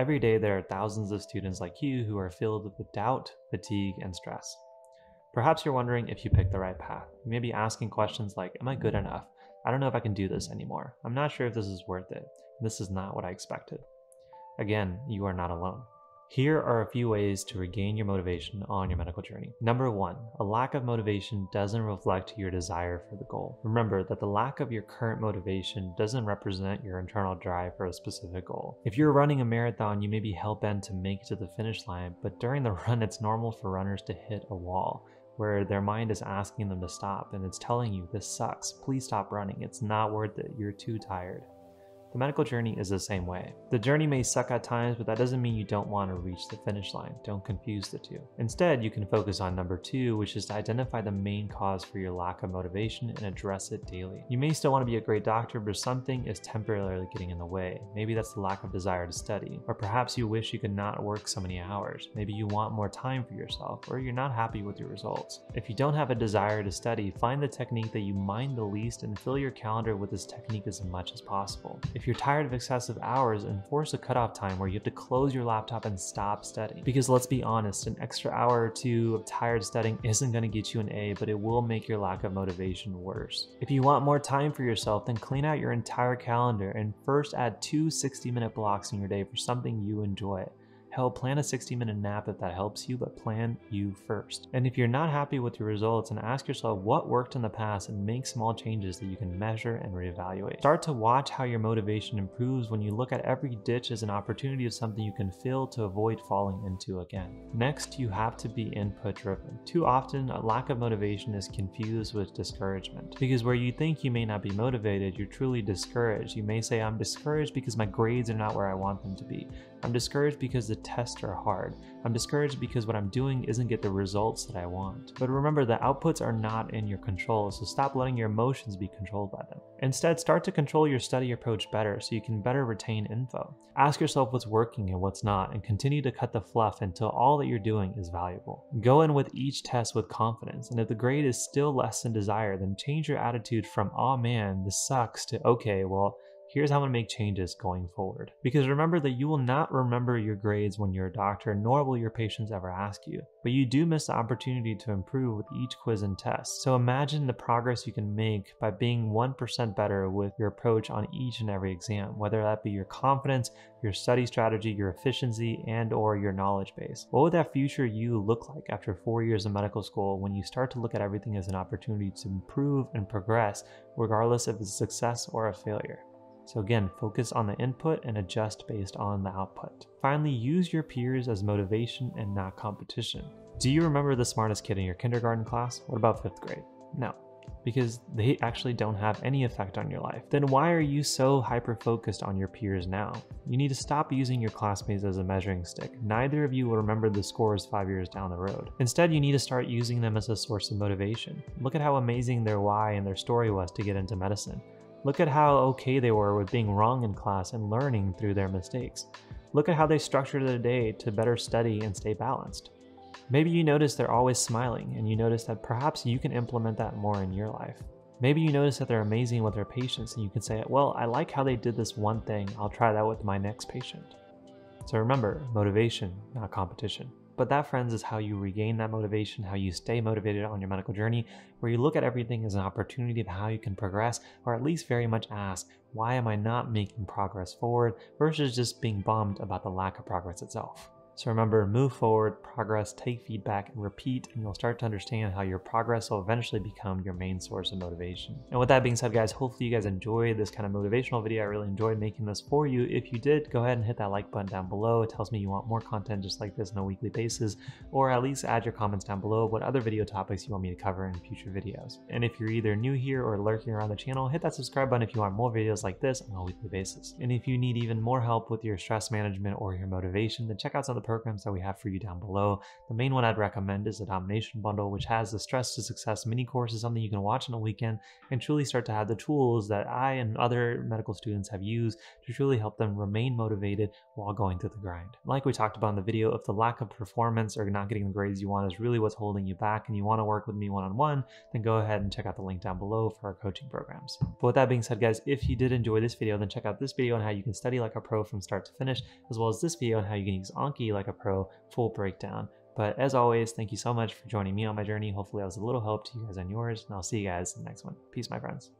Every day there are thousands of students like you who are filled with doubt, fatigue, and stress. Perhaps you're wondering if you picked the right path. You may be asking questions like, am I good enough? I don't know if I can do this anymore. I'm not sure if this is worth it. This is not what I expected. Again, you are not alone. Here are a few ways to regain your motivation on your medical journey. Number 1, a lack of motivation doesn't reflect your desire for the goal. Remember that the lack of your current motivation doesn't represent your internal drive for a specific goal. If you're running a marathon, you may be hell-bent to make it to the finish line, but during the run, it's normal for runners to hit a wall where their mind is asking them to stop and it's telling you, this sucks, please stop running, it's not worth it, you're too tired. The medical journey is the same way. The journey may suck at times, but that doesn't mean you don't want to reach the finish line. Don't confuse the two. Instead, you can focus on number 2, which is to identify the main cause for your lack of motivation and address it daily. You may still want to be a great doctor, but something is temporarily getting in the way. Maybe that's the lack of desire to study, or perhaps you wish you could not work so many hours. Maybe you want more time for yourself, or you're not happy with your results. If you don't have a desire to study, find the technique that you mind the least and fill your calendar with this technique as much as possible. If you're tired of excessive hours, enforce a cutoff time where you have to close your laptop and stop studying. Because let's be honest, an extra hour or two of tired studying isn't going to get you an A, but it will make your lack of motivation worse. If you want more time for yourself, then clean out your entire calendar and first add 2 60-minute blocks in your day for something you enjoy. Hell, plan a 60-minute nap if that helps you, but plan you first. And if you're not happy with your results, and ask yourself what worked in the past and make small changes that you can measure and reevaluate. Start to watch how your motivation improves when you look at every ditch as an opportunity of something you can fill to avoid falling into again. Next, you have to be input-driven. Too often, a lack of motivation is confused with discouragement. Because where you think you may not be motivated, you're truly discouraged. You may say, I'm discouraged because my grades are not where I want them to be. I'm discouraged because the tests are hard. I'm discouraged because what I'm doing isn't get the results that I want. But remember, the outputs are not in your control, so stop letting your emotions be controlled by them. Instead, start to control your study approach better so you can better retain info. Ask yourself what's working and what's not, and continue to cut the fluff until all that you're doing is valuable. Go in with each test with confidence, and if the grade is still less than desired, then change your attitude from, oh man, this sucks, to, okay, well, here's how I'm going to make changes going forward. Because remember that you will not remember your grades when you're a doctor, nor will your patients ever ask you. But you do miss the opportunity to improve with each quiz and test. So imagine the progress you can make by being 1% better with your approach on each and every exam, whether that be your confidence, your study strategy, your efficiency, and or your knowledge base. What would that future you look like after 4 years of medical school when you start to look at everything as an opportunity to improve and progress, regardless if it's a success or a failure? So again, focus on the input and adjust based on the output. Finally, use your peers as motivation and not competition. Do you remember the smartest kid in your kindergarten class? What about 5th grade? No, because they actually don't have any effect on your life. Then why are you so hyper-focused on your peers now? You need to stop using your classmates as a measuring stick. Neither of you will remember the scores 5 years down the road. Instead, you need to start using them as a source of motivation. Look at how amazing their why and their story was to get into medicine. Look at how okay they were with being wrong in class and learning through their mistakes. Look at how they structured their day to better study and stay balanced. Maybe you notice they're always smiling, and you notice that perhaps you can implement that more in your life. Maybe you notice that they're amazing with their patients, and you can say, well, I like how they did this one thing, I'll try that with my next patient. So remember, motivation, not competition. But that, friends, is how you regain that motivation, how you stay motivated on your medical journey, where you look at everything as an opportunity of how you can progress, or at least very much ask, why am I not making progress forward, versus just being bummed about the lack of progress itself. So remember, move forward, progress, take feedback, and repeat, and you'll start to understand how your progress will eventually become your main source of motivation. And with that being said, guys, hopefully you guys enjoyed this kind of motivational video. I really enjoyed making this for you. If you did, go ahead and hit that like button down below. It tells me you want more content just like this on a weekly basis, or at least add your comments down below what other video topics you want me to cover in future videos. And if you're either new here or lurking around the channel, hit that subscribe button if you want more videos like this on a weekly basis. And if you need even more help with your stress management or your motivation, then check out some of the programs that we have for you down below. The main one I'd recommend is the Domination Bundle, which has the Stress to Success mini course is something you can watch in a weekend and truly start to have the tools that I and other medical students have used to truly help them remain motivated while going through the grind. Like we talked about in the video, if the lack of performance or not getting the grades you want is really what's holding you back and you want to work with me one-on-one, then go ahead and check out the link down below for our coaching programs. But with that being said, guys, if you did enjoy this video, then check out this video on how you can study like a pro from start to finish, as well as this video on how you can use Anki like a pro full breakdown. But as always, thank you so much for joining me on my journey. Hopefully I was a little help to you guys on yours, and I'll see you guys in the next one. Peace, my friends.